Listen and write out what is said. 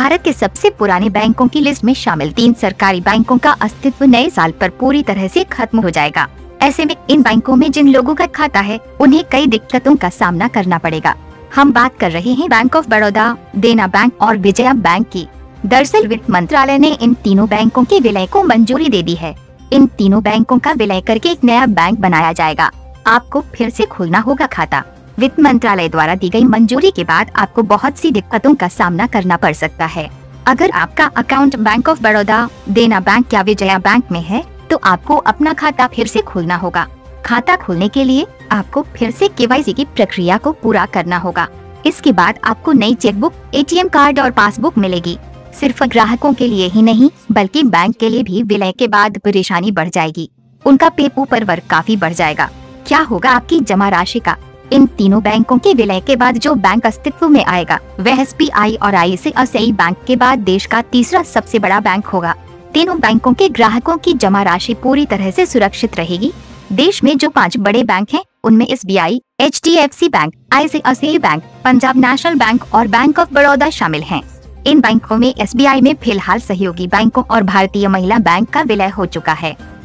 भारत के सबसे पुराने बैंकों की लिस्ट में शामिल 3 सरकारी बैंकों का अस्तित्व नए साल पर पूरी तरह से खत्म हो जाएगा। ऐसे में इन बैंकों में जिन लोगों का खाता है उन्हें कई दिक्कतों का सामना करना पड़ेगा। हम बात कर रहे हैं बैंक ऑफ बड़ौदा, देना बैंक और विजया बैंक की। दरअसल वित्त मंत्रालय ने इन तीनों बैंकों के विलय को मंजूरी दे दी है। इन तीनों बैंकों का विलय करके एक नया बैंक बनाया जाएगा। आपको फिर से खोलना होगा खाता। वित्त मंत्रालय द्वारा दी गई मंजूरी के बाद आपको बहुत सी दिक्कतों का सामना करना पड़ सकता है। अगर आपका अकाउंट बैंक ऑफ बड़ौदा, देना बैंक या विजया बैंक में है तो आपको अपना खाता फिर से खोलना होगा। खाता खोलने के लिए आपको फिर से केवाईसी की प्रक्रिया को पूरा करना होगा। इसके बाद आपको नई चेकबुक, एटीएम कार्ड और पासबुक मिलेगी। सिर्फ ग्राहकों के लिए ही नहीं बल्कि बैंक के लिए भी विलय के बाद परेशानी बढ़ जाएगी। उनका पेपो पर वर्क काफी बढ़ जाएगा। क्या होगा आपकी जमा राशि का? इन तीनों बैंकों के विलय के बाद जो बैंक अस्तित्व में आएगा वह एसबीआई और आईसीआईसीआई बैंक के बाद देश का तीसरा सबसे बड़ा बैंक होगा। तीनों बैंकों के ग्राहकों की जमा राशि पूरी तरह से सुरक्षित रहेगी। देश में जो 5 बड़े बैंक हैं, उनमें SBI, HDFC Bank, ICICI Bank, Punjab National Bank और बैंक ऑफ बड़ौदा शामिल हैं। इन बैंकों में एसबीआई में फिलहाल सहयोगी बैंकों और भारतीय महिला बैंक का विलय हो चुका है।